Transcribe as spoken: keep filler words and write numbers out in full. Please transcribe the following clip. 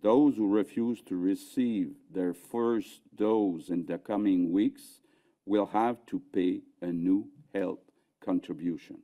Those who refuse to receive their first dose in the coming weeks will have to pay a new health contribution.